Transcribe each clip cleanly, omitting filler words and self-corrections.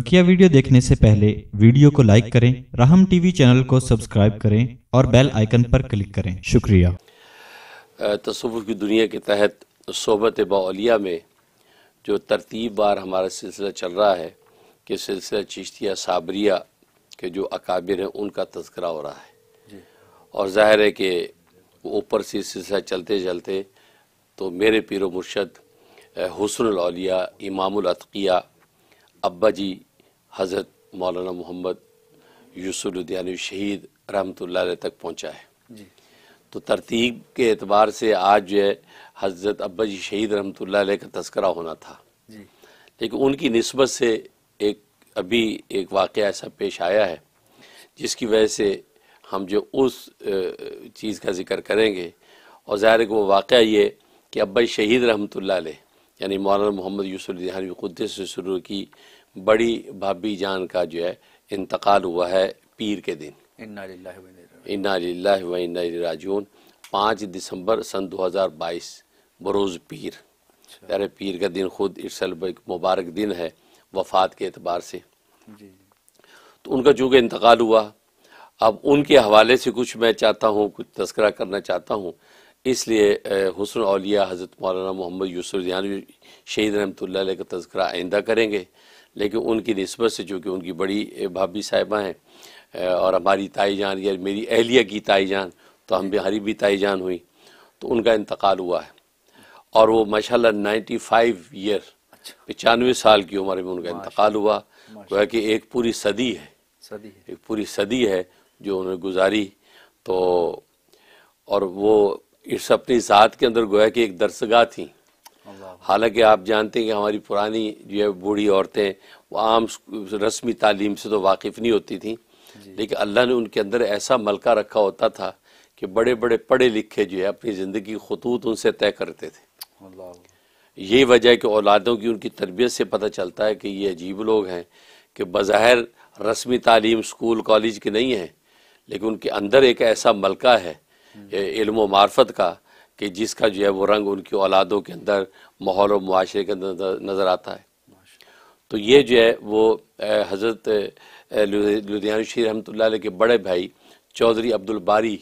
बकिया video देखने से पहले वीडियो को लाइक करें, राहम टीवी चैनल को सब्सक्राइब करें और बेल आइकन पर क्लिक करें। शुक्रिया। तसव्वुफ़ की दुनिया के तहत सोहबत बाउलिया में जो तरतीब बार हमारा सिलसिला चल रहा है कि सिलसिला चिश्तिया साबरिया के जो अकाबिर हैं उनका तज़किरा हो रहा है और ज़ाहिर है कि ऊपर से सिलसिला चलते चलते तो मेरे पीर मुर्शद हुस्नुल औलिया इमामुल अत्किया अब्बा जी हज़रत मौलाना मोहम्मद यूसुफ़ लुधियानवी शहीद रहमतुल्लाह अलैह तक पहुँचा है जी। तो तरतीब के एतबार से आज जो है हज़रत अब्बा जी शहीद रहमतुल्लाह अलैह का तज़किरा होना था जी। लेकिन उनकी निस्बत से अभी एक वाक़या ऐसा पेश आया है जिसकी वजह से हम जो उस चीज़ का ज़िक्र करेंगे और ज़ाहिर है कि वो वाक़या ये कि अब्बा जी शहीद रहमतुल्लाह अलैह यानी मौलाना मोहम्मद यूसुफ़ लुधियानवी क़ुद्दस सिर्रहू की बड़ी भाभी जान का जो है इंतकाल हुआ है पीर के दिन इन्ना लिल्लाहि व इन्ना इलैहि राजिऊन 5 दिसंबर सन 2022 बरोज़ पीर। अरे पीर का दिन खुद इरसल एक मुबारक दिन है वफ़ात के एतबार से जी। तो उनका चूँकि इंतकाल हुआ, अब उनके हवाले से कुछ मैं चाहता हूँ कुछ तज़किरा करना चाहता हूँ, इसलिए हुस्नुल औलिया हज़रत मौलाना मोहम्मद यूसुफ़ लुधियानवी शहीद रहमतुल्लाह अलैह का तज़किरा आइंदा करेंगे। लेकिन उनकी निस्बत से चूँकि उनकी बड़ी भाभी साहिबा हैं और हमारी ताई जान या मेरी अहलिया की ताई जान तो हम बिहारी भी ताई जान हुई, तो उनका इंतकाल हुआ है और वो माशाल्लाह 95 ईयर 95 साल की उम्र में उनका इंतकाल हुआ। गोया कि एक पूरी सदी है जो उन्होंने गुजारी। तो और वो इस अपनी ज़ात के अंदर गोया कि एक दरसगाह थी। हालांकि आप जानते हैं कि हमारी पुरानी जो है बूढ़ी औरतें वो आम रस्मी तालीम से तो वाकिफ़ नहीं होती थी, लेकिन अल्लाह ने उनके अंदर ऐसा मलका रखा होता था कि बड़े बड़े पढ़े लिखे जो है अपनी ज़िंदगी खतूत उनसे तय करते थे। यही वजह है कि औलादों की उनकी तरबियत से पता चलता है कि ये अजीब लोग हैं कि बज़ाहिर रस्मी तालीम स्कूल कॉलेज की नहीं है, लेकिन उनके अंदर एक ऐसा मलका है इल्म व मार्फत का कि जिसका जो है वो रंग उनकी औलादों के अंदर माहौल और मुआशरे के अंदर नज़र आता है। तो ये जो है वो हज़रत लुधियानवी शहीद रहमतुल्लाह अलैह के बड़े भाई चौधरी अब्दुल बारी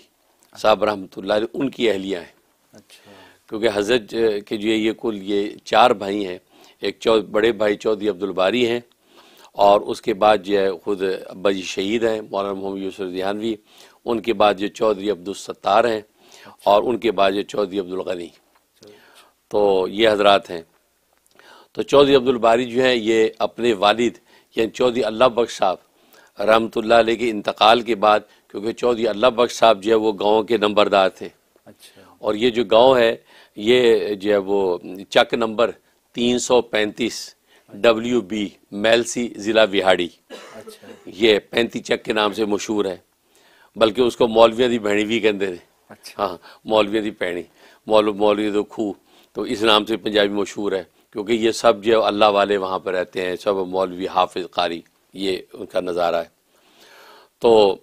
साहब रहमतुल्लाह अलैह उनकी अहलियाँ हैं। अच्छा। क्योंकि हज़रत के जो है ये कुल ये 4 भाई हैं। एक बड़े भाई चौधरी अब्दुल बारी हैं और उसके बाद जो है ख़ुद अब्बा जी शहीद हैं मौलाना मोहम्मद यूसुफ़ लुधियानवी, उनके बाद जो चौधरी अब्दुल सत्तार हैं और उनके बाद जो चौधरी अब्दुल गनी। तो ये हजरात हैं। तो चौधरी अब्दुल बारी जो हैं ये अपने वालिद यानी चौधरी अल्लाह बख्श साहब रहमतुल्लाह अलैह के इंतकाल के बाद, क्योंकि चौधरी अल्लाह बख्श साहब जो है वो गाँव के नंबरदार थे। अच्छा। और ये जो गाँव है ये जो है वो चक नंबर 335 WB मेलसी ज़िला विहाड़ी। अच्छा। ये पेंती चक के नाम से मशहूर है, बल्कि उसको मौलविया दी भैणी भी कहते हैं। अच्छा। हाँ, मौलविया दी भैणी मौलविया दो खू, तो इस नाम से पंजाबी मशहूर है क्योंकि ये सब जो अल्लाह वाले वहाँ पर रहते हैं, सब मौलवी हाफिज कारी, ये उनका नज़ारा है। तो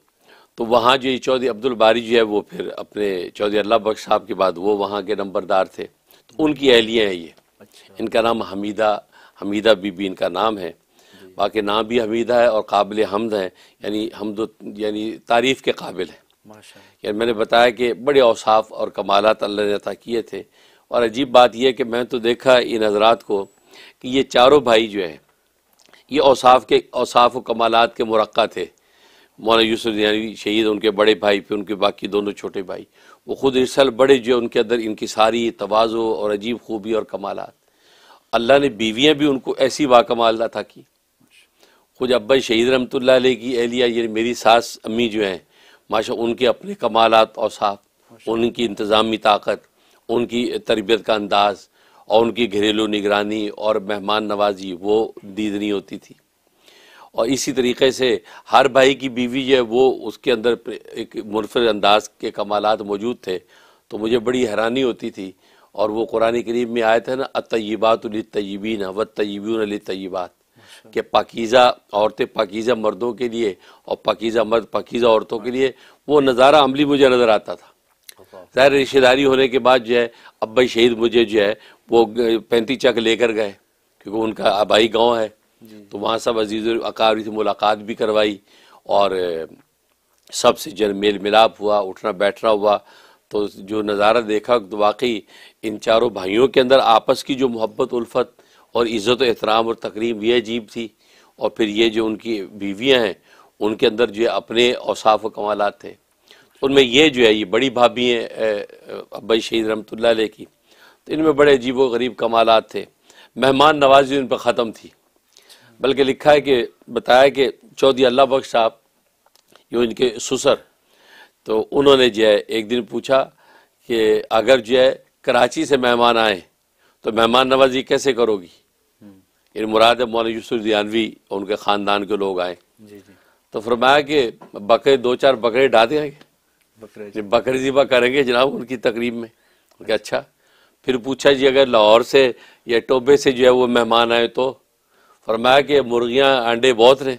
वहाँ जो ये चौधरी अब्दुल बारी जो है वो फिर अपने चौधरी अल्लाह बख्श साहब के बाद वो वहाँ के नंबरदार थे। तो उनकी अहलियाँ हैं ये। अच्छा। इनका नाम हमीदा बीबी इनका नाम है, बाकी नाम भी हमीदा है और काबिल हमद हैं, यानी यानी तारीफ़ के काबिल हैं। यानी मैंने बताया कि बड़े औसाफ और कमालात अल्लाह ने अता किए थे। और अजीब बात यह है कि मैं तो देखा इन हजरात को कि ये चारों भाई जो हैं ये औसाफ व कमालात के मुरक्का थे। मौलाना यूसुफ़ लुधियानवी शहीद उनके बड़े भाई, फिर उनके बाकी दोनों छोटे भाई, वो खुद इरसल बड़े जो है उनके अंदर इनकी सारी तवाज़ो और अजीब खूबी और कमालात। अल्लाह ने बीवियाँ भी उनको ऐसी वाकमाल अता की। खुद अब्बा शहीद रहमतुल्लाह अलैह की अहलिया ये मेरी सास अम्मी जो हैं माशा उनके अपने कमालात और साफ, उनकी इंतज़ामी ताकत, उनकी तरबियत का अंदाज़ और उनकी घरेलू निगरानी और मेहमान नवाजी वो दीद नहीं होती थी। और इसी तरीके से हर भाई की बीवी जो है वो उसके अंदर एक मुनफरद अंदाज़ के कमालात मौजूद थे। तो मुझे बड़ी हैरानी होती थी और वो कुरान करीम में आयत है ना, अत्तय्यिबात लित्तय्यिबीन वत्तय्यिबून लित्तय्यिबात, कि पाकीज़ा औरतें पाकीज़ा मर्दों के लिए और पाकीज़ा मर्द पाकीज़ा औरतों के लिए। वो नज़ारा अमली मुझे नज़र आता था। ज़ाहिर रिश्तेदारी होने के बाद जो है अब्बा शहीद मुझे जो है वो पेंती चक लेकर गए, क्योंकि उनका आबाई गांव है। तो वहाँ सब अजीज़ अकाबरी से मुलाकात भी करवाई और सबसे जल मेल मिलाप हुआ, उठना बैठना हुआ। तो जो नज़ारा देखा तो वाकई इन चारों भाइयों के अंदर आपस की जो मोहब्बत उल्फत और इज़्ज़त एहतराम और तकरीम ये अजीब थी। और फिर ये जो उनकी बीवियाँ हैं उनके अंदर जो अपने औसाफ व कमालात थे। उनमें ये जो है ये बड़ी भाभी हैं अब्बाई शहीद रहमतुल्लाह अलैह की, तो इनमें बड़े अजीब व गरीब कमालात थे। मेहमान नवाजी उन पर ख़त्म थी, बल्कि लिखा है कि बताया कि चौधरी अल्लाह बख्श साहब जो इनके ससुर, तो उन्होंने जो है एक दिन पूछा कि अगर जो है कराची से मेहमान आए तो मेहमान नवाजी कैसे करोगी। इन मुराद मौलाना यूसुफ लुधियानवी और उनके ख़ानदान के लोग आए तो फरमाया कि बकरे दो चार बकरे डाल देंगे, बकरे ज़िबा करेंगे जनाब उनकी तकरीब में। उनके अच्छा। फिर पूछा जी अगर लाहौर से या टोबे से जो है वो मेहमान आए तो, फरमाया कि मुर्गियाँ अंडे बहुत ने,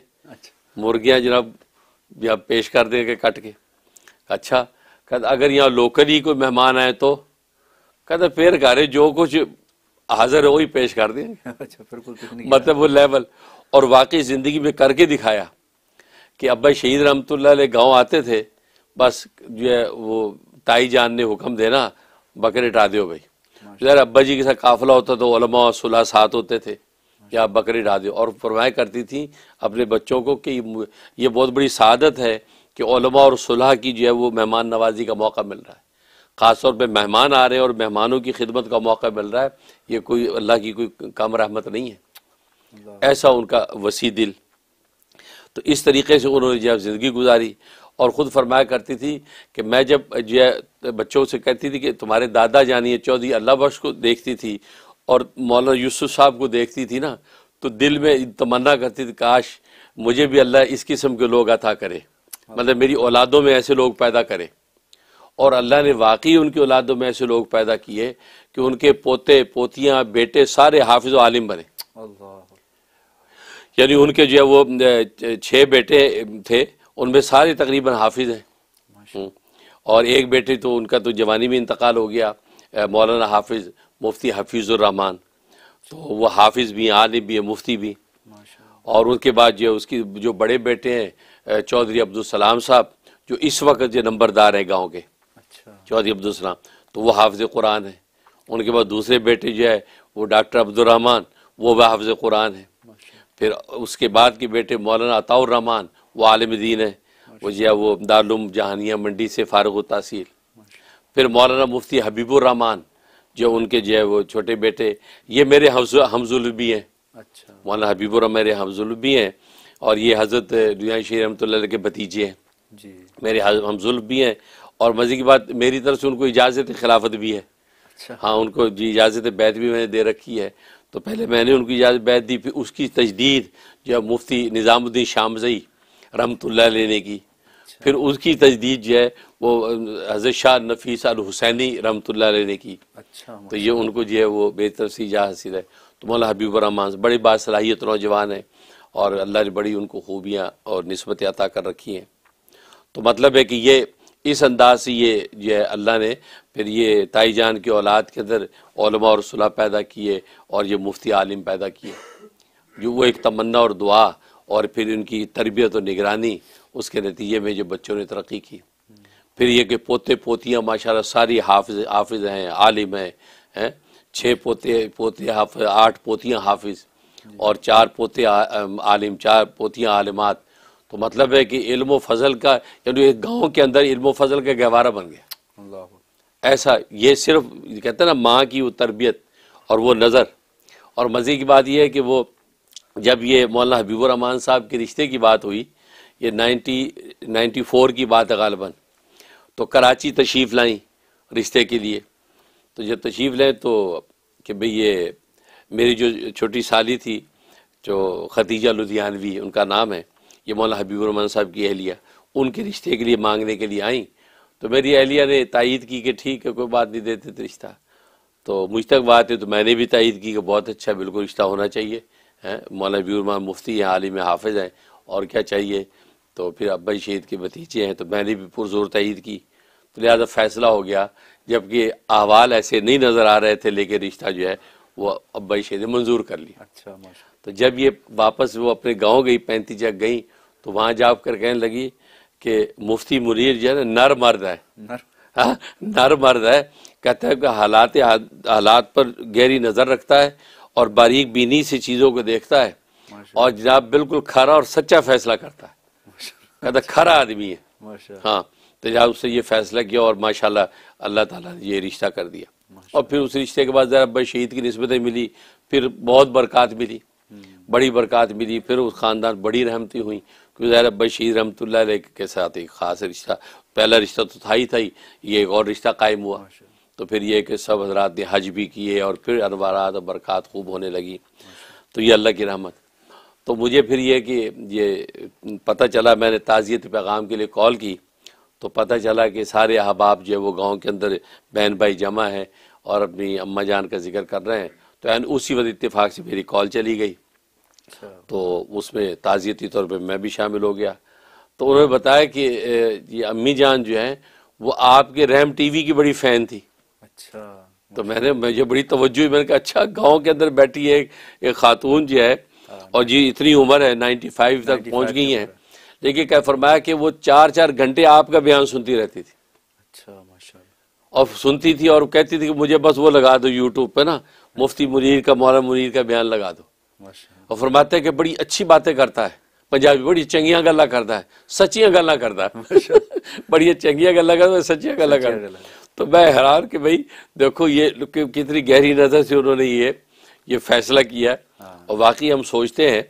मुर्गियाँ जनाब जब पेश कर देंगे कट के। अच्छा कहता अगर यहाँ लोकल ही कोई मेहमान आए तो, कहता फिर गारे जो कुछ हाजिर है वही पेश कर देंगे। अच्छा फिर मतलब वो लेवल। और वाकई ज़िंदगी में करके दिखाया कि अब्बा शहीद रहमतुल्लाह अलैह गाँव आते थे, बस जो है वो ताई जान ने हुक्म देना बकरे हटा दो भाई। यार अब्बा जी के साथ काफिला होता तो उलमा सुलह साथ होते थे या बकरे हटा दो। और फरमाया करती थी अपने बच्चों को कि ये बहुत बड़ी सआदत है कि उलमा और सुलह की जो है वो मेहमान नवाजी का मौका मिल रहा है, ख़ासतौर पे मेहमान आ रहे हैं और मेहमानों की खिदमत का मौका मिल रहा है। ये कोई अल्लाह की कोई कम रहमत नहीं है। ऐसा उनका वसी दिल। तो इस तरीके से उन्होंने जब ज़िंदगी गुजारी। और ख़ुद फरमाया करती थी कि मैं जब जो है बच्चों से कहती थी कि तुम्हारे दादा जानिए चौधरी अल्लाह बख्श को देखती थी और मौलाना यूसुफ साहब को देखती थी ना, तो दिल में तमन्ना करती थी काश मुझे भी अल्लाह इस किस्म के लोग अता करे, मतलब मेरी औलादों में ऐसे लोग पैदा करें। और अल्लाह ने वाकई उनकी औलादों में ऐसे लोग पैदा किए कि उनके पोते पोतियाँ बेटे सारे हाफिज और आलिम बने। यानी उनके जो है वो 6 बेटे थे, उनमें सारे तकरीबन हाफिज हैं। और एक बेटे तो उनका तो जवानी में इंतकाल हो गया, मौलाना हाफिज मुफ्ती हफीजुर रहमान, तो वो हाफिज भी हैं, आलिम भी हैं, मुफ्ती भी। और उसके बाद जो उसकी जो बड़े बेटे हैं चौधरी अब्दुल सलाम साहब जो इस वक्त जो नंबरदार हैं गांव के। अच्छा। चौधरी अब्दुल सलाम तो वो हाफिज़ कुरान है। उनके बाद दूसरे बेटे जो है वो डॉक्टर अब्दुल रहमान, वो भी हाफिज़ कुरान है। फिर उसके बाद के बेटे मौलाना अताउर रहमान, वो आलिम दीन है, वो जो है वो दारुल उलूम जहानिया मंडी से फारिग़ तहसील। फिर मौलाना मुफ्ती हबीबुर रहमान जो उनके जो है वो छोटे बेटे, ये मेरे हमजुलबी हैं। अच्छा। मौलाना हबीबुर रहमान मेरे हमजुलबी हैं और ये हज़रत लुधियानवी शरीफ रहमतुल्लाह अलैह के भतीजे हैं जी, मेरे हमजुल्फ भी हैं। और मज़े की बात मेरी तरफ से उनको इजाज़त खिलाफत भी है। अच्छा। हाँ उनको जी इजाज़त बैत भी मैंने दे रखी है। तो पहले मैंने उनको इजाज़त बैत दी, फिर उसकी तजदीद जो मुफ्ती निज़ामुद्दीन शामज़ई रहमतुल्लाह अलैह ने की। अच्छा। फिर उसकी तजदीद जो है वो हज़रत शाह नफीस अल-हुसैनी रहमतुल्लाह अलैह ने की। अच्छा। तो ये उनको जो है वो मेरी तरफ से इजाज़त हासिल है। तो मौलाना हबीबुर रहमान बड़े बासलाहियत नौजवान हैं और अल्लाह ने बड़ी उनको खूबियाँ और निस्बत अता कर रखी हैं। तो मतलब है कि ये इस अंदाज से ये जो है अल्लाह ने फिर ये ताई जान की औलाद के अंदर उलमा और सुलह पैदा किए और ये मुफ्ती आलिम पैदा किए, जो वो एक तमन्ना और दुआ और फिर इनकी तरबियत और निगरानी, उसके नतीजे में जो बच्चों ने तरक्की की। फिर ये कि पोते पोतियाँ माशाल्लाह सारी हाफिज हैं, आलिम हैं। 6 पोते हाफिज, 8 पोतियाँ हाफिज और 4 पोते आलिम, 4 पोतियाँ आलिमात। तो मतलब है कि इल्म व फजल का, यानी एक गांव के अंदर इल्म व फजल का गहवारा बन गया। अल्लाह। ऐसा ये सिर्फ कहते हैं ना माँ की वो तरबियत और वो नज़र। और मज़े की बात यह है कि वो जब ये मौलाना हबीबुर रहमान साहब के रिश्ते की बात हुई, ये 1994 की बात है गालबन, तो कराची तशरीफ़ लाई रिश्ते के लिए। तो जब तशरीफ़ लाएँ तो कि भाई ये मेरी जो छोटी साली थी जो खदीजा लुधियानवी उनका नाम है, ये मौलाना हबीबुर रहमान साहब की अहलिया, उनके रिश्ते के लिए मांगने के लिए आई। तो मेरी अहलिया ने तायद की कि ठीक है कोई बात नहीं, देते तो रिश्ता। तो मुझ तक बात है तो मैंने भी तायद की कि बहुत अच्छा, बिल्कुल रिश्ता होना चाहिए है। मौलाना हबीबुर रहमान मुफ्ती हैं, आलिम हाफिज़ हैं, और क्या चाहिए। तो फिर अब्बाई शहीद के भतीजे हैं, तो मैंने भी पुरजोर तायद की। तो लिहाजा फ़ैसला हो गया, जबकि अहवाल ऐसे नहीं नज़र आ रहे थे, लेकिन रिश्ता जो है वो अब्बाई शहीद ने मंजूर कर लिया। अच्छा। तो तो जब ये वापस वो अपने गांव गई, पैंती चक गई, तो वहाँ जाकर कहने लगी कि मुफ्ती मुनीर जो है नर मर्द है, नर मर्द है। कहता है कि हालात पर गहरी नज़र रखता है और बारीक बीनी से चीज़ों को देखता है और जनाब बिल्कुल खरा और सच्चा फैसला करता है। कहता खरा आदमी है। हाँ, तो जनाब उससे ये फैसला किया और माशाल्लाह अल्लाह ताला ने ये रिश्ता कर दिया। और फिर उस रिश्ते के बाद ज़रा शहीद की निस्बतें मिली, फिर बहुत बरकत मिली, बड़ी बरकत मिली। फिर उस ख़ानदान बड़ी रहमती हुई क्योंकि ज़रा बशीर रहमतुल्लाह अलैह के साथ एक ख़ास रिश्ता, पहला रिश्ता तो था ही, ये एक और रिश्ता कायम हुआ। तो फिर ये कि सब हजरात ने हज भी किए और फिर अनवारात और बरक़ात खूब होने लगी। तो ये अल्लाह की रहमत। तो मुझे फिर ये कि ये पता चला, मैंने ताज़ियत पैगाम के लिए कॉल की तो पता चला कि सारे अहबाब जो है वो गाँव के अंदर बहन भाई जमा है और अपनी अम्मा जान का जिक्र कर रहे हैं। तो यानी उसी वक्त इत्तेफाक से मेरी कॉल चली गई, तो उसमें ताज़ियती तौर पे मैं भी शामिल हो गया। तो उन्होंने बताया कि ये अम्मी जान जो हैं वो आपके रहम टीवी की बड़ी फ़ैन थी। अच्छा। तो मुझे बड़ी तवज्जो हुई। मैंने कहा अच्छा, गांव के अंदर बैठी है एक खातून जो है और जी इतनी उम्र है, 95 तक पहुंच गई हैं, लेकिन क्या फरमाया कि वो 4-4 घंटे आपका बयान सुनती रहती थी। अच्छा, माशाल्लाह। और सुनती थी और कहती थी कि मुझे बस वो लगा दो यूट्यूब पर ना, मुफ्ती मुनीर का, मौलाना मुनीर का बयान लगा दो। और फरमाते हैं कि बड़ी अच्छी बातें करता है, पंजाबी बड़ी चंगियाँ गल्ला करता है, सचियाँ गल्ला करता है, बड़ी चंगियाँ गल्ला करता है, सचियाँ गल्ला करता है। तो मैं हैरान कि भाई देखो ये कितनी गहरी नज़र से उन्होंने ये फैसला किया। और वाकई हम सोचते हैं,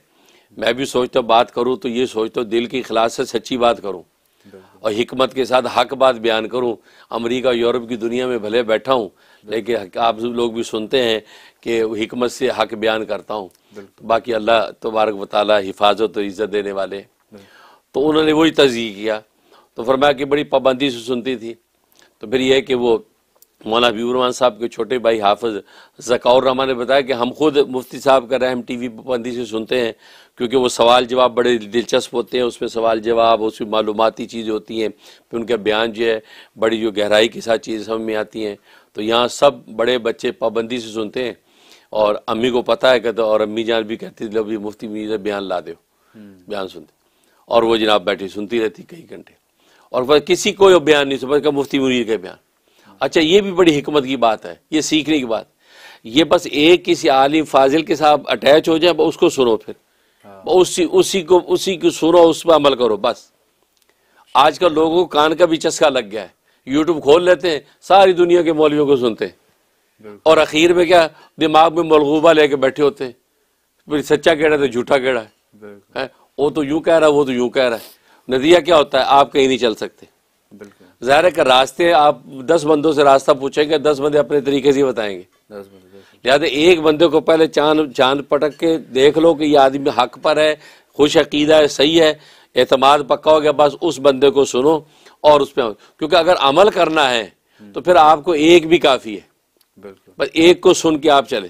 मैं भी सोचता हूँ बात करूँ तो ये सोचता हूँ दिल की इखलास से सच्ची बात करूँ और हिकमत के साथ हक बात बयान करूं। अमेरिका यूरोप की दुनिया में भले बैठा हूं, लेकिन आप लोग भी सुनते हैं कि हिकमत से हक बयान करता हूं। तो बाकी अल्लाह तबारक व तआला हिफाजत और इज़्ज़त देने वाले। तो उन्होंने वही तज़किया किया। तो फरमाया कि बड़ी पाबंदी से सुनती थी। तो फिर यह कि वो मौलाना हबीबुर रहमान साहब के छोटे भाई हाफिज ज़कौर रहमान ने बताया कि हम खुद मुफ्ती साहब का रहम टीवी पाबंदी से सुनते हैं क्योंकि वो सवाल जवाब बड़े दिलचस्प होते हैं, उसमें सवाल जवाब, उसमें मालूमाती चीज़ें होती हैं, फिर उनका बयान जो है बड़ी जो गहराई के साथ चीज़ें समझ में आती हैं। तो यहाँ सब बड़े बच्चे पाबंदी से सुनते हैं और अम्मी को पता है कहते, और अम्मी जान भी कहती थी अभी मुफ्ती मुनीर बयान ला दो, बयान सुनते, और वो जनाब बैठी सुनती रहती कई घंटे और फिर किसी को बयान नहीं सुन पा मुफ्ती मुनीर का बयान। अच्छा, ये भी बड़ी हिकमत की बात है, ये सीखने की बात। ये बस एक किसी आलिम फाजिल के साथ अटैच हो जाए, उसको सुनो, फिर उसी को सुनो, उस पर अमल करो। बस आजकल लोगों को कान का भी चस्का लग गया है, यूट्यूब खोल लेते हैं, सारी दुनिया के मौलवियों को सुनते हैं और आखिर में क्या दिमाग में मलगूबा लेके बैठे होते हैं, फिर सच्चा कह रहा है तो झूठा कह रहा है, वो तो यूँ कह रहा है, वो तो यूँ कह रहा है। नतीजा क्या होता है, आप कहीं नहीं चल सकते। ज़ाहिर है कि रास्ते आप 10 बंदों से रास्ता पूछेंगे, 10 बंदे अपने तरीके से बताएंगे। लिहाजा एक बंदे को पहले चांद पटक के देख लो कि ये आदमी हक पर है, खुश अकीदा है, सही है, एतमाद पक्का हो गया, बस उस बंदे को सुनो और उस पर, क्योंकि अगर अमल करना है तो फिर आपको एक भी काफ़ी है, बस एक को सुन के आप चले।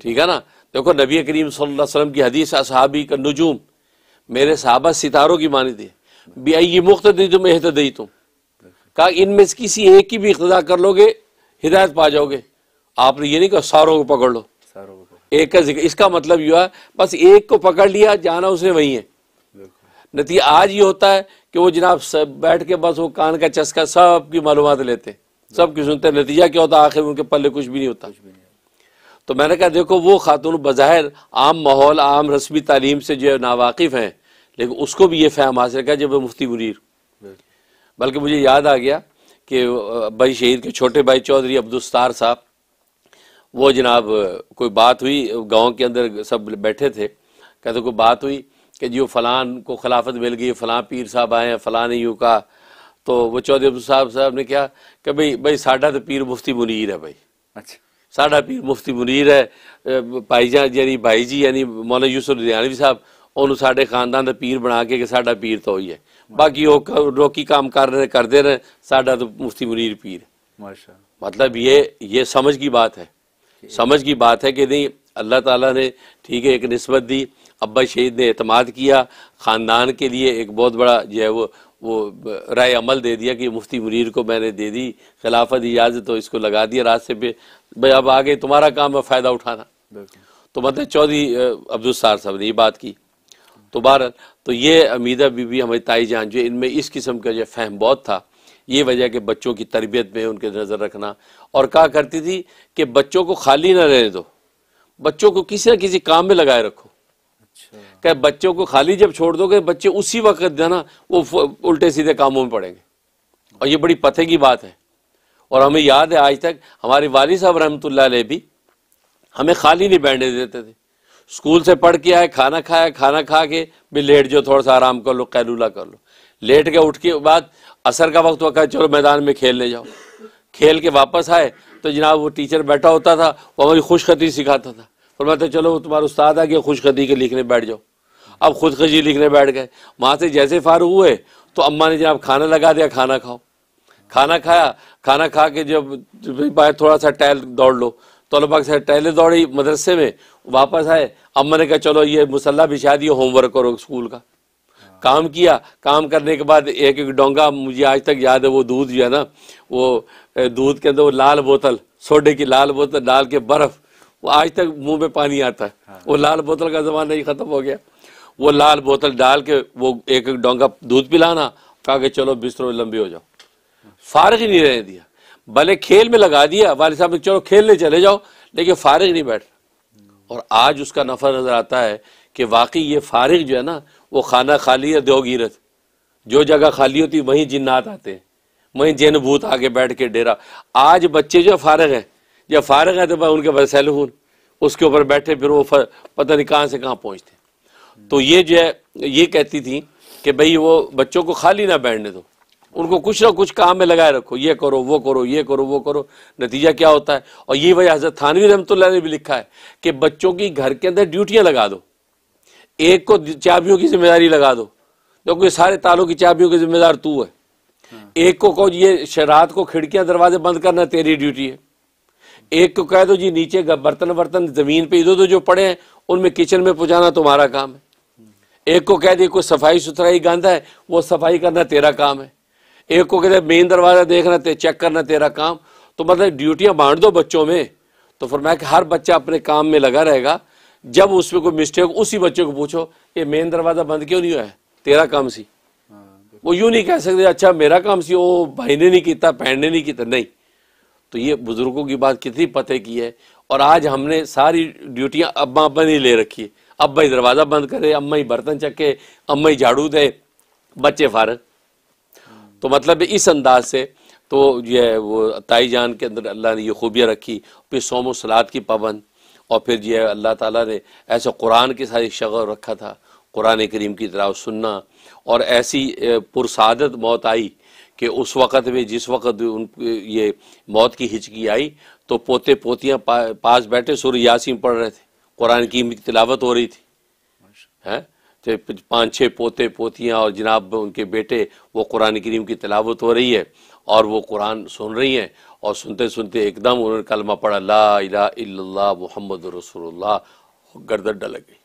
ठीक है ना। देखो नबी करीम सल्लल्लाहु अलैहि वसल्लम की हदीस, असहाबी का नुजूम, मेरे सहाबा सितारों की मानी थी, बेई मुख्तदी तुम एहतदी तुम, कहा इनमें से किसी एक की भी इख्तिदा कर लोगे हिदायत पा जाओगे। आपने ये नहीं कहा सारों को पकड़ लो, एक का जिक्र, इसका मतलब यह है बस एक को पकड़ लिया, जाना उसने वही है। नतीजा आज ये होता है कि वो जनाब बैठ के बस वो कान का चस्का सब की मालूमात लेते, सब की सुनते, नतीजा क्या होता है आखिर उनके पल्ले कुछ भी नहीं होता। तो मैंने कहा देखो वो खातून बज़ाहिर आम माहौल, आम रस्मी तालीम से जो है नावाकिफ़ हैं, लेकिन उसको भी ये फ़हम हासिल कर जब मुफ्ती मुनीर। बल्कि मुझे याद आ गया कि भाई शहीद के छोटे भाई चौधरी अब्दुल सत्तार साहब, वो जनाब कोई बात हुई गांव के अंदर, सब बैठे थे, कहते कोई बात हुई कि जी वो फ़लाँ को खिलाफत मिल गई, फ़लाँ पीर साहब आए हैं, फ़लाँ ने यूँ कहा। तो वो चौधरी अब्दुल साहब ने क्या कि भाई साढ़ा तो पीर मुफ्ती मुनीर है भाई। अच्छा। साढ़ा पीर मुफ्ती मुनीर है, भाई जी यानी मौलाना यूसुफ लुधियानवी साहब ਉਹਨੂੰ ਸਾਡੇ ਖਾਨਦਾਨ ਦਾ ਪੀਰ ਬਣਾ ਕੇ ਕਿ ਸਾਡਾ ਪੀਰ ਤਾਂ ਉਹੀ ਹੈ, ਬਾਕੀ ਉਹ ਰੋਕੀ ਕੰਮ ਕਰ ਰਹੇ ਕਰਦੇ ਰਹੇ, ਸਾਡਾ ਤਾਂ ਮੁਫਤੀ ਮੁਨੀਰ ਪੀਰ। ਮਾਸ਼ਾ ਅੱਲਾ। ਮਤਲਬ ਇਹ ਸਮਝ ਕੀ ਬਾਤ ਹੈ, ਸਮਝ ਕੀ ਬਾਤ ਹੈ ਕਿ ਨਹੀਂ अल्लाह ताला ने ठीक है एक निस्बत दी, अब्बा शहीद ने एतमाद किया, ख़ानदान के लिए एक बहुत बड़ा जो है वो राय अमल दे दिया कि मुफ्ती मुनीर को मैंने दे दी खिलाफत इजाज़त, तो इसको लगा दिया रास्ते पे, भाई अब आगे तुम्हारा काम है फ़ायदा उठाना। तो मतलब चौधरी अब्दुल सत्तार साहब ने ये बात की। तो बहरहाल तो ये हमीदा बीबी हमारी ताई जान जो इनमें इस किस्म का जो फहम बहुत था, ये वजह कि बच्चों की तरबियत में उनके नज़र रखना, और कहा करती थी कि बच्चों को खाली ना रहने दो, बच्चों को किसी ना किसी काम में लगाए रखो। क्या बच्चों को खाली जब छोड़ दोगे बच्चे उसी वक्त जाना वो उल्टे सीधे कामों में पड़ेंगे, और ये बड़ी पते की बात है। और हमें याद है आज तक हमारे वाली साहब रहमतुल्लाह अलैह भी हमें खाली नहीं बैठने देते थे। स्कूल से पढ़ के आए, खाना खाया, खाना खा के भी लेट जाओ, थोड़ा सा आराम कर लो, कैलूला कर लो, लेट के उठ के बाद असर का वक्त हुआ, चलो मैदान में खेलने जाओ। खेल के वापस आए तो जनाब वो टीचर बैठा होता था, वो हमारी खुशखती सिखाता था, फरमाते चलो तुम्हारे उस्ताद आ गया, खुशखती के लिखने बैठ जाओ। अब खुदकशी लिखने बैठ गए। वहाँ से जैसे फारूक हुए तो अम्मा ने जनाब खाना लगा दिया, खाना खाओ। खाना खाया, खाना खा के जब थोड़ा सा टहल दौड़ लो, तलबा से टहले दौड़ी मदरसे में, वापस आए, अम्मा ने कहा चलो ये मुसल्ला बिछा दिया, होमवर्क करो स्कूल का। काम किया, काम करने के बाद एक एक डोंगा, मुझे आज तक याद है वो दूध जो है ना, वो दूध के अंदर वो लाल बोतल, सोडे की लाल बोतल डाल के बर्फ़, वो आज तक मुंह में पानी आता है। वो लाल बोतल का ज़माना ही ख़त्म हो गया। वो लाल बोतल डाल के वो एक एक डोंगा दूध पिलाना, कहा कि चलो बिस्तर में लंबी हो जाओ। फारग ही नहीं रहने दिया, भले खेल में लगा दिया, वाले साहब ने चलो खेलने चले जाओ, लेकिन फारग नहीं बैठ। और आज उसका नफा नज़र आता है कि वाकई ये फारग जो है ना, वो खाना खाली है देवगीरत, जो जगह खाली होती वहीं जिन्नात आते हैं, वहीं जैन भूत आके बैठ के डेरा। आज बच्चे जो फारग हैं, जब फारग हैं तो भाई उनके पास सेलून, उसके ऊपर बैठे, फिर वो पता नहीं कहाँ से कहाँ पहुँचते। तो ये जो है ये कहती थी कि भाई वो बच्चों को खाली ना बैठने दो, उनको कुछ ना कुछ काम में लगाए रखो, ये करो वो करो, ये करो वो करो। नतीजा क्या होता है, और ये वजह हज़रत थानवी रहमतुल्लाह ने भी लिखा है कि बच्चों की घर के अंदर ड्यूटियाँ लगा दो, एक को चाबियों की जिम्मेदारी लगा दो, क्योंकि तो सारे तालों की चाबियों की जिम्मेदार तू है। एक को कहो ये शरात को खिड़कियाँ दरवाजे बंद करना तेरी ड्यूटी है, एक को कह दो जी नीचे बर्तन बर्तन ज़मीन पे इधर उधर जो पड़े हैं उनमें किचन में पहुँचाना तुम्हारा काम है, एक को कह दे कोई सफाई सुथराई गंदा है वो सफाई करना तेरा काम है, एक को कहते मेन दरवाज़ा देखना चेक करना तेरा काम। तो मतलब ड्यूटियाँ बांट दो बच्चों में। तो फरमाया कि हर बच्चा अपने काम में लगा रहेगा, जब उसमें कोई मिस्टेक उसी बच्चे को पूछो ये मेन दरवाज़ा बंद क्यों नहीं हुआ है, तेरा काम सी। वो यूँ नहीं कह सकते अच्छा मेरा काम सी, ओ भाई ने नहीं किया, भैन ने नहीं किया, नहीं। तो ये बुज़ुर्गों की बात कितनी पते की है। और आज हमने सारी ड्यूटियाँ अम्मा अब्बा ने ले रखी है, अब्बा ही दरवाज़ा बंद करे, अम्मा ही बर्तन चखे, अम्मा ही झाड़ू दे, बच्चे फारग। तो मतलब इस अंदाज से तो जो है वो ताई जान के अंदर अल्लाह ने ये खूबियाँ रखी। फिर सौम व सलात की पाबंद, और फिर जो है अल्लाह ताला ने ऐसा कुरान के साथ शगल रखा था, कुरान करीम की तिलावत सुनना, और ऐसी पुरसादत मौत आई कि उस वक़्त में जिस वक़्त उन ये मौत की हिचकी आई तो पोते पोतियाँ पास बैठे सूरह यासीन पढ़ रहे थे, कुरान की तिलावत हो रही थी। हैं तो 5-6 पोते पोतियाँ और जनाब उनके बेटे, वो कुरान करीम की तिलावत हो रही है और वो कुरान सुन रही हैं, और सुनते सुनते एकदम उन्होंने कलमा पढ़ा ला इलाहा इल्लल्लाह मुहम्मदुर रसूलुल्लाह, गर्दन डल गई,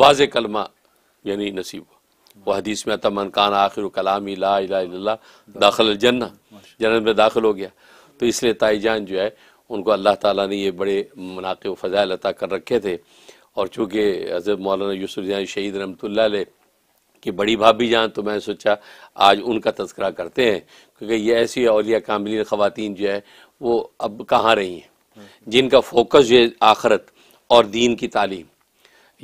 वाज़े कलमा यानी नसीब हुआ। वो हदीस में आता मन कान आखिर कलामी ला इलाहा इल्लल्लाह दाखिल जन्नत, जन्नत में दाखिल हो गया। तो इसलिए ताई जान जो है उनको अल्लाह ताला ने ये बड़े मनाक़िब फ़ज़ाइल अता कर रखे थे। और चूँकि हज़रत मौलाना यूसुफ़ लुधियानवी शहीद रहमतुल्लाह अलैह की बड़ी भाभी जान, तो मैं सोचा आज उनका तज़किरा करते हैं, क्योंकि ये ऐसी औलिया कामिलीन ख़वातीन जो है वो अब कहाँ रही हैं, जिनका फोकस जो है आखरत और दीन की तालीम।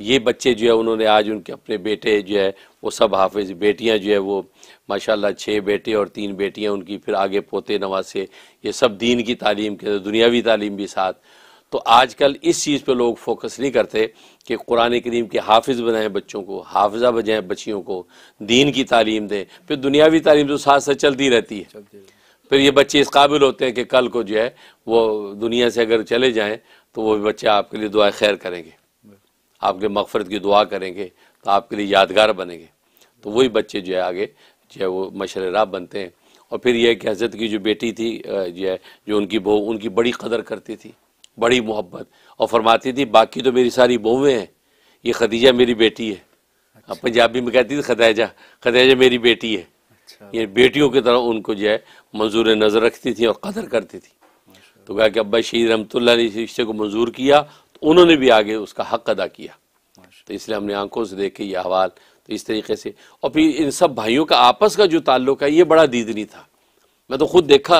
ये बच्चे जो है उन्होंने आज उनके अपने बेटे जो है वो सब हाफिज़, बेटियाँ जो है वो माशाल्लाह 6 बेटे और 3 बेटियाँ उनकी, फिर आगे पोते नवासे, ये सब दीन की तालीम के, दुनियावी तालीम भी साथ। तो आजकल इस चीज़ पे लोग फोकस नहीं करते कि कुरान करीम के हाफिज़ बनाएं बच्चों को, हाफिज़ा बजाएं बच्चियों को, दीन की तालीम दें, फिर दुनियावी तालीम तो साथ साथ चलती रहती है। फिर ये बच्चे इस काबिल होते हैं कि कल को जो है वो दुनिया से अगर चले जाएं तो वो बच्चे आपके लिए दुआ खैर करेंगे, आपके मगफरत की दुआ करेंगे, तो आपके लिए यादगार बनेंगे। तो वही बच्चे जो है आगे जो है वो मशररा बनते हैं। और फिर यह कि हज़रत की जो बेटी थी जो है, जो उनकी बहू, उनकी बड़ी कदर करती थी, बड़ी मोहब्बत, और फरमाती थी बाकी तो मेरी सारी बहुएँ हैं, ये खदीजा मेरी बेटी है। अच्छा। पंजाबी में कहती थी खदैजा, खदैजा मेरी बेटी है। अच्छा। ये बेटियों की तरह उनको जो है मंजूर नज़र रखती थी और कदर करती थी। तो कहा कि अब्बा शहीद रहमतुल्लाह ने इस रिश्ते को मंजूर किया उन्होंने भी आगे उसका हक अदा किया। तो इसलिए हमने आंखों से देखे ये अहवाल। तो इस तरीके से, और फिर इन सब भाइयों का आपस का जो ताल्लुक है ये बड़ा दीदनी था। मैं तो खुद देखा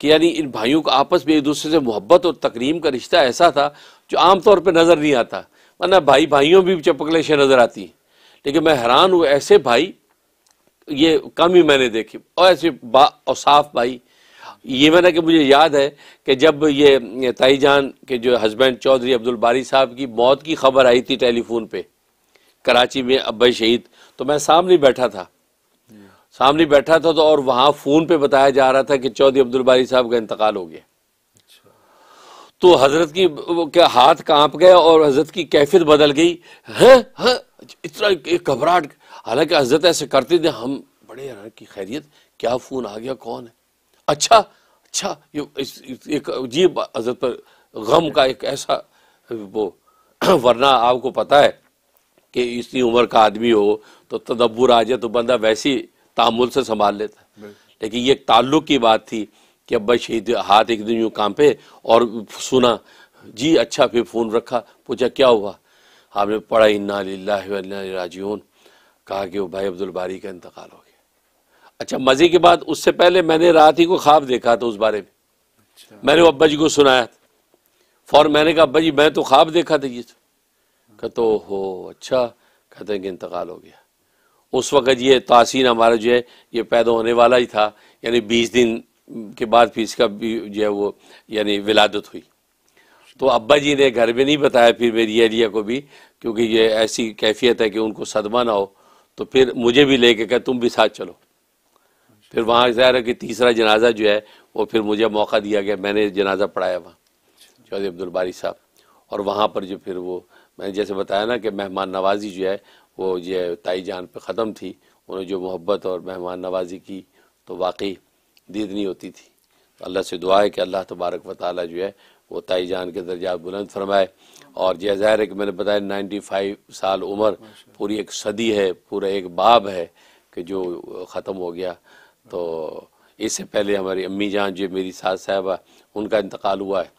कि यानी इन भाइयों का आपस में एक दूसरे से मोहब्बत और तकरीम का रिश्ता ऐसा था जो आम तौर पे नज़र नहीं आता, वरना भाई भाइयों भी चपकलेशें नज़र आती हैं। लेकिन मैं हैरान हुआ ऐसे भाई ये कम ही मैंने देखे, और ऐसे बासाफ भाई। ये मैंने कि मुझे याद है कि जब ये ताई जान के जो हस्बैंड चौधरी अब्दुल बारी साहब की मौत की खबर आई थी टेलीफोन पे कराची में अब्बे शहीद, तो मैं सामने बैठा था तो और वहाँ फ़ोन पे बताया जा रहा था कि चौधरी अब्दुल बारी साहब का इंतकाल हो गया। तो हजरत के हाथ कांप गए और हजरत की कैफियत बदल गई। हाँ इतना घबराहट, हालांकि हजरत ऐसे करते थे। हम बड़े हैरान की खैरियत क्या फ़ोन आ गया, कौन है? अच्छा, ये एक अजीब हजरत पर गम का एक ऐसा वो, वरना आपको पता है कि इतनी उम्र का आदमी हो तो तदब्बुर आ जाए तो बंदा वैसी तामुल से संभाल लेता है। लेकिन ये एक ताल्लुक की बात थी कि अब्बा शहीद, हाथ एक दिन यूँ कांपे और सुना जी अच्छा, फिर फ़ोन रखा, पूछा क्या हुआ? आपने पढ़ा इन्ना लिल्लाहि व इन्ना इलैहि राजिऊन, कहा कि वो भाई अब्दुल बारी का इंतकाल हो गया। अच्छा, मज़े की बात उससे पहले मैंने रात ही को ख्वाब देखा था उस बारे में। मैंने वो अब्बा जी को सुनाया था फ़ौरन। मैंने कहा अब्बा जी मैं तो ख्वाब देखा था ये, कहते हो अच्छा, कहते हैं कि इंतकाल हो गया। उस वक़्त ये तासीन हमारा जो है ये पैदा होने वाला ही था, यानी 20 दिन के बाद फिर इसका भी जो है वो यानी विलादत हुई। तो अब्बा जी ने घर में नहीं बताया फिर मेरी अहलिया को भी, क्योंकि ये ऐसी कैफियत है कि उनको सदमा ना हो। तो फिर मुझे भी लेके कहा तुम भी साथ चलो। फिर वहाँ ज़ाहिर है कि तीसरा जनाजा जो है वो फिर मुझे मौका दिया गया, मैंने जनाजा पढ़ाया वहाँ चौधरी अब्दुल बारी साहब। और वहाँ पर जो फिर वो मैंने जैसे बताया ना कि मेहमान नवाजी जो है वो जो ताई जान पे ख़त्म थी, उन्होंने जो मोहब्बत और मेहमान नवाजी की तो वाकई दीद नहीं होती थी। तो अल्लाह से दुआ है कि अल्लाह तबारक व ताला जो है वो ताई जान के दर्जा बुलंद फरमाए। और यह ज़ाहिर है कि मैंने बताया 95 साल उम्र, पूरी एक सदी है, पूरा एक बाब है कि जो ख़त्म हो गया। तो इससे पहले हमारी अम्मी जान जो मेरी सास साहबा, उनका इंतकाल हुआ है,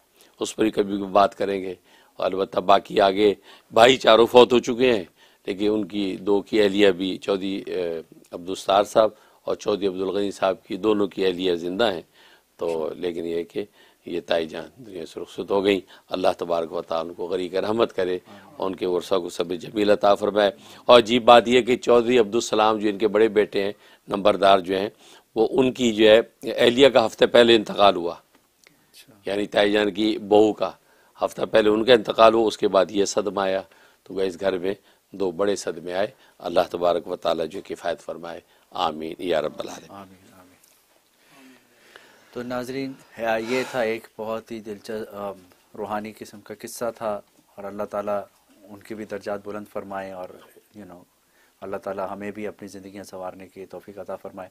उस पर ही कभी बात करेंगे। और अलबत्ता बाकी आगे भाई चारों फौत हो चुके हैं, लेकिन उनकी दो की अहलिया भी, चौधरी अब्दुल सत्तार साहब और चौधरी अब्दुल गनी साहब की, दोनों की अहलिया ज़िंदा हैं। तो लेकिन यह है कि ये ताई जान दुनिया से रुखसत हो गई। अल्लाह तबारक व तआला उनको गरीक रहमत करे, उनके वर्सा को सब जमील अता फरमाए। और अजीब बात यह कि चौधरी अब्दुल सलाम जो इनके बड़े बेटे हैं, नंबरदार जो हैं, वो उनकी जो है अहलिया का हफ्ते पहले इंतकाल हुआ, यानी ताई जान की बहू का हफ्ता पहले उनका इंतकाल हुआ। उसके बाद ये सदमा आया, तो वह इस घर में दो बड़े सदमे आए। अल्लाह तबारक व ताला जो किफ़ायत फरमाए, आमीन या रब्बल आलमीन। तो नाजरीन ये था एक बहुत ही दिलचस्प रूहानी किस्म का किस्सा था, और अल्लाह ताला उनके भी दर्जात बुलंद फरमाए, और अल्लाह ताला हमें भी अपनी ज़िंदगियाँ संवारने की तौफीक अता फरमाए।